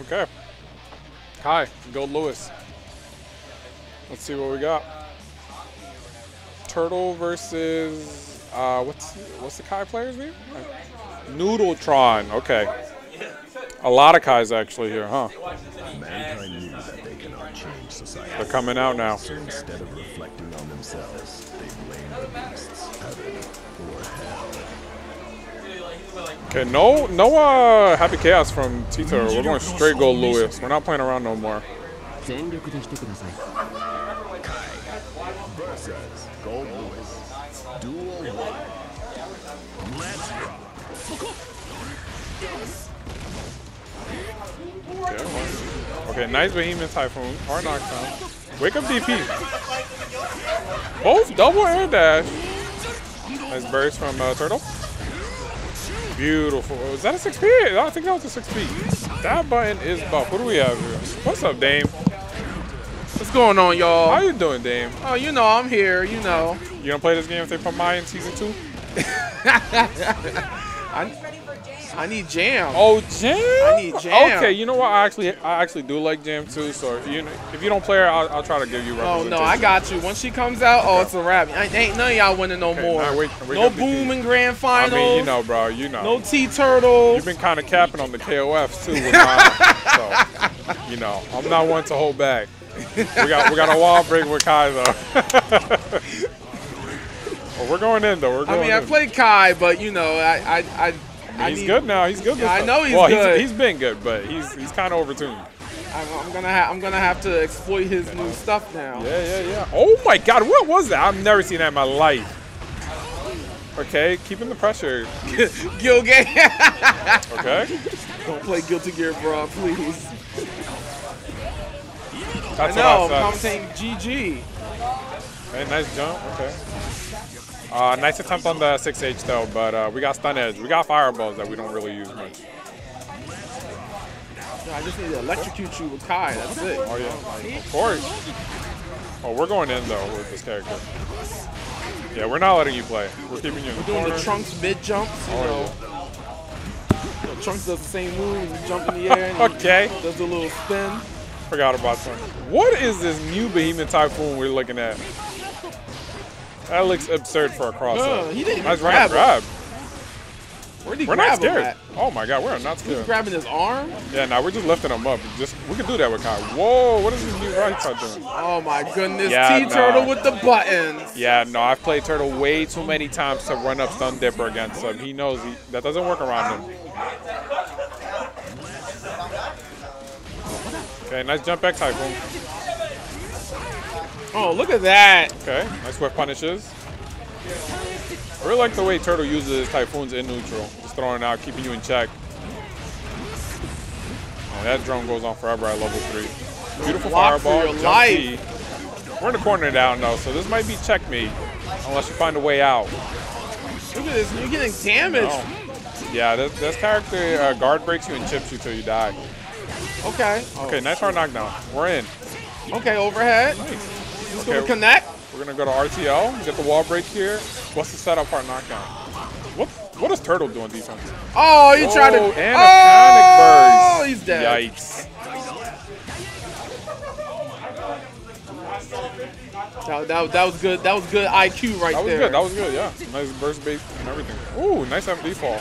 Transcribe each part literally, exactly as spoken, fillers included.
Okay. Hi, Gold Lewis. Let's see what we got. Turtle versus uh, what's what's the Kai player's name? Noodletron. Okay. A lot of Kais actually here, huh? Mankind knew that they cannot change society. They're coming out now. So instead of reflecting on themselves, they blame the beasts, heaven or hell. Okay, no, no, uh, Happy Chaos from T-Turtle. We're going straight Go one Lewis. We're not playing around no more. Kai versus Gold Lewis. Duel one. Let's rock. Okay, nice Behemoth Typhoon. Hard knockdown. Wake up D P. Both double air dash. Nice burst from uh, Turtle. Beautiful. Oh, is that a six P? I think that was a six P. That button is buff. What do we have here? What's up, Dame? What's going on, y'all? How you doing, Dame? Oh, you know, I'm here. You know. You gonna play this game if they put Mai in season two? I, I need Jam. Oh, Jam? I need Jam. Okay, you know what? I actually, I actually do like Jam too. So if you, if you don't play her, I'll, I'll try to give you. Oh no, I got you. Once she comes out, oh, okay. It's a wrap. Ain't none of y'all winning no okay, more. Nah, wait, wait, no boom in grand finals. I mean, you know, bro, you know. No T-Turtle. You've been kind of capping on the K O Fs too, with Kai. So you know, I'm not one to hold back. We got, we got a wall break with Kai though. Well, we're going in though. We're going I mean, in. I played Kai, but you know, I, I. I I mean, he's need, good now. He's good. Yeah, I know he's well, good. He's, he's been good, but he's he's kind of overtuned. I'm, I'm gonna have I'm gonna have to exploit his yeah. new stuff now. Yeah, yeah, yeah. Oh my God, what was that? I've never seen that in my life. Okay, keeping the pressure. Gil game. Okay. Don't play Guilty Gear, bro, please. That's I know. I'm saying G G. Hey, nice jump. Okay. Uh, nice attempt on the six H though, but uh, we got Stun Edge. We got fireballs that we don't really use much. No, I just need to electrocute you with Kai, that's it. Oh yeah, of course. Oh, we're going in though with this character. Yeah, we're not letting you play. We're keeping you in the corner. We're doing the Trunks mid-jumps, you know. You know. Trunks does the same move, you jump in the air and okay. does a little spin. Forgot about something. What is this new Behemoth Typhoon we're looking at? That looks absurd for a cross up. No, he didn't even nice grab. grab. Where'd he we're grab not scared. At? Oh my God, we're not scared. He's grabbing his arm? Yeah, now nah, we're just lifting him up. Just we can do that with Kai. Whoa, what is this new right side doing? Oh my goodness, yeah, T-Turtle nah. with the buttons. Yeah, no, I've played Turtle way too many times to run up Stun Dipper against him. He knows he, that doesn't work around him. Okay, nice jump back, Typhoon. Oh, look at that. Okay, nice whiff punishes. I really like the way Turtle uses Typhoons in neutral. Just throwing out, keeping you in check. Oh, that drone goes on forever at level three. Beautiful fireball. We're in the corner down though, so this might be checkmate. Unless you find a way out. Look at this, you're getting damaged. No. Yeah, this, this character uh, guard breaks you and chips you till you die. Okay. Okay, nice hard knockdown. We're in. Okay, overhead. Nice. Just okay, gonna connect. We're gonna go to R T L, get the wall break here. What's the setup part knockdown? What what is Turtle doing defense? Oh, you tried to and oh, a panic burst. He's dead. Yikes. That, that, that was good. That was good I Q right that was there. Good, that was good, yeah. Nice burst base and everything. Ooh, nice M D fall.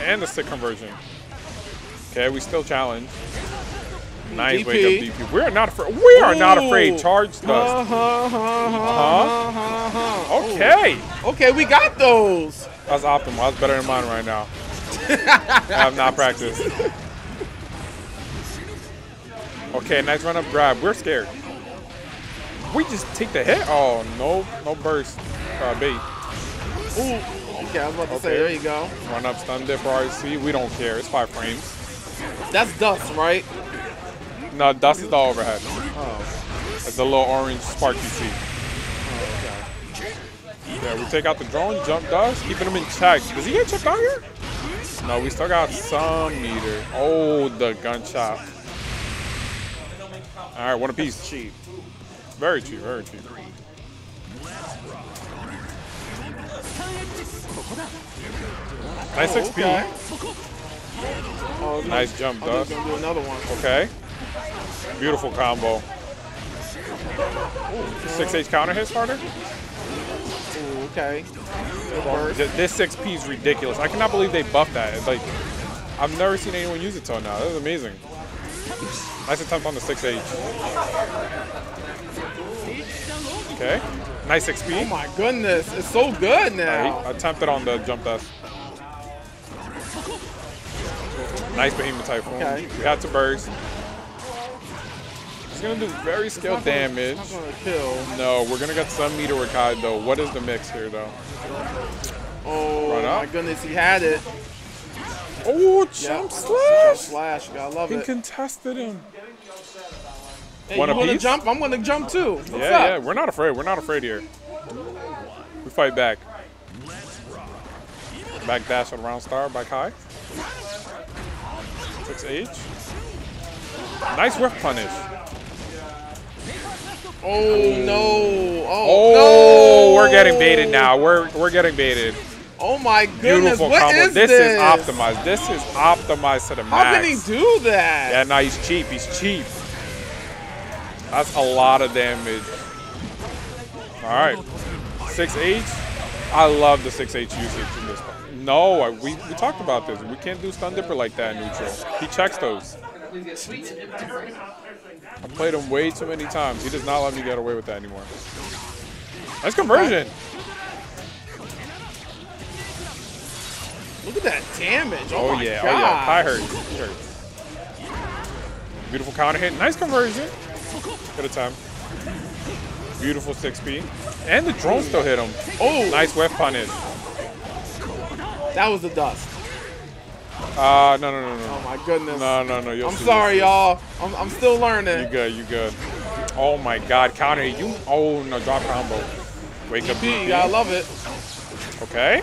And the stick conversion. Okay, we still challenge. Nice D P. Wake up D P. We are not afraid. We are Ooh. not afraid. Charge dust. Uh -huh, uh -huh, uh -huh. Okay. Okay, we got those. That's optimal. That's better than mine right now. I have not practiced. Okay, nice run up grab. We're scared. We just take the hit. Oh no, no burst. Uh, bait. Ooh. Okay, I was about to okay. say. There you go. Run up stun dip R C. We don't care. It's five frames. That's dust, right? No, that's the overhead. Oh. It's a little orange spark you see. Oh, okay. Yeah, we take out the drone, jump dodge, keeping him in check. Does he get checked out here? No, we still got some meter. Oh, the gunshot. All right, one apiece. That's cheap. Very cheap, very cheap. Nice oh, okay. X P. Oh, nice nice jump, Doug. I'm gonna do another one. Okay. Beautiful combo. six H counter hits harder? Ooh, okay. This six P is ridiculous. I cannot believe they buffed that. It's like, I've never seen anyone use it till now. That was amazing. Nice attempt on the six H. Okay. Nice six P. Oh my goodness. It's so good now. Right. Attempted on the jump dash. Nice Behemoth Typhoon. Okay. We had to burst. It's going to do very scaled damage. It's not gonna kill. No, we're going to get some meter with Kai though. What is the mix here though? Oh my goodness, he had it. Oh, jump yep. slash. Jump slash. I love he it. He contested him. Hey, want to jump? I'm going to jump too. What's yeah, up? yeah. We're not afraid. We're not afraid here. We fight back. Back dash on round star by Kai. six H. Nice whiff punish. Oh no. Oh, oh no. We're getting baited now. We're we're getting baited. Oh my goodness! Beautiful what combo. Is this? This is optimized. This is optimized to the max. How can he do that? Yeah, no, he's cheap. He's cheap. That's a lot of damage. All right, six H. I love the six H usage in this one. No, I, we we talked about this. We can't do Stun Dipper like that in neutral. He checks those. I played him way too many times. He does not let me get away with that anymore. Nice conversion. Look at that damage. Oh, oh my yeah. God. Oh, yeah. Kai hurts. He hurts. Beautiful counter hit. Nice conversion. Good time. Beautiful six P. And the drone still hit him. Oh. Nice web punish. That was the dust. Uh, no, no, no, no. Oh, my goodness. No, no, no. You'll I'm sorry, y'all. I'm, I'm still learning. You good. You good. Oh, my God. Counter hit. You. Oh, no. Drop combo. Wake up. I love it. Okay.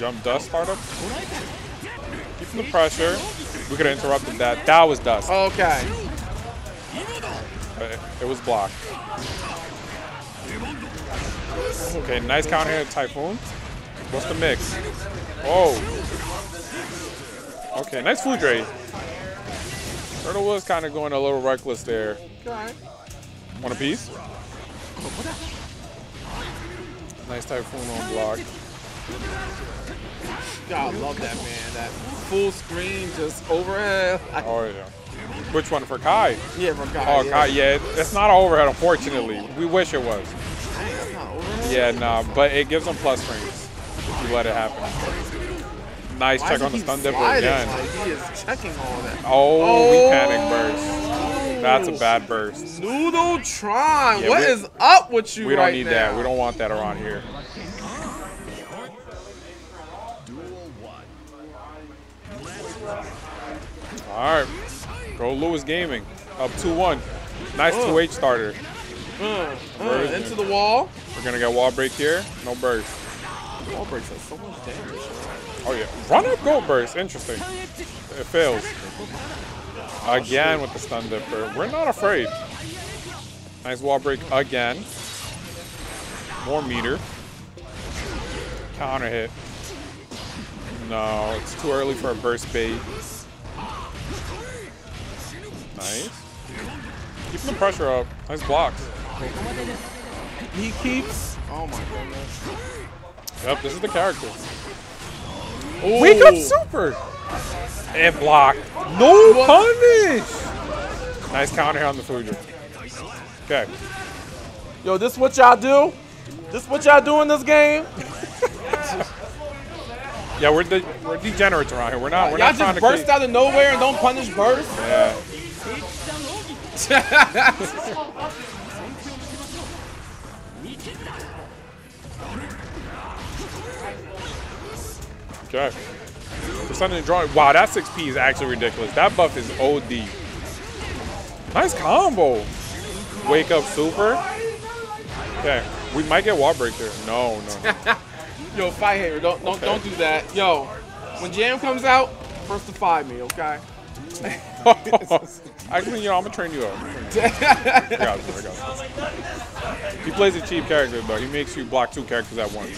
Jump dust startup. Keeping the pressure. We could have interrupted that. That was dust. Okay. But it was blocked. Okay, nice counter hit Typhoon. What's the mix? Oh. Okay, nice food raid. Turtle was kind of going a little reckless there. One apiece. Nice Typhoon on block. God, I love that, man. That full screen just overhead. I oh, yeah. Which one? For Kai? Yeah, for Kai. Oh, yeah. Kai, yeah. It's not overhead, unfortunately. We wish it was. Dang, that's not overhead. Yeah, nah, but it gives them plus frames if you let it happen. Nice Why check on the Stun Dipper again. Like he is checking all that. Oh, oh, we panic burst. That's a bad burst. Noodletron, yeah, what we, is up with you right now? We don't need now? that. We don't want that around here. All right, Go Lewis Gaming up two one. Nice uh, two H starter. Uh, uh, into the wall. We're gonna get wall break here. No burst. Wall breaks have so much damage. Oh yeah, run up go burst. Interesting. It fails again with the Stun Dipper. We're not afraid. Nice wall break again. More meter. Counter hit. No, it's too early for a burst bait. Nice. Keeping the pressure up. Nice blocks. He keeps. Oh my goodness. Yep, this is the character. Ooh. Wake up super! And blocked. No what? punish! Nice counter here on the Fuji. Okay. Yo, this what y'all do? This what y'all do in this game? Yeah, we're de we're degenerates around here. We're not. We're not trying to. Y'all just burst out of nowhere and don't punish burst. Yeah. Okay. Percentage drawing. Wow, that six P is actually ridiculous. That buff is O D. Nice combo. Wake up super. Okay. We might get wall break here. No, no. Yo, fight here. Don't don't okay. don't do that. Yo, when Jam comes out, first to fight me, okay? Actually, you know, I'm gonna train you up. I got it, I got it. He plays a cheap character, but he makes you block two characters at once.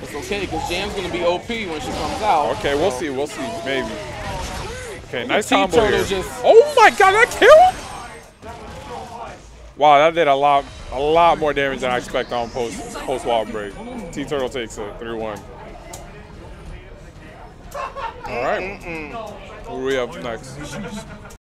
It's okay, because Jam's gonna be O P when she comes out. Okay, so. we'll see, we'll see, maybe. Okay, nice combo here. Just... Oh my god, that killed! Wow, that did a lot, a lot more damage than I expect on post post wall break. T-Turtle takes it three one. All right, mm-mm. Who do we have next?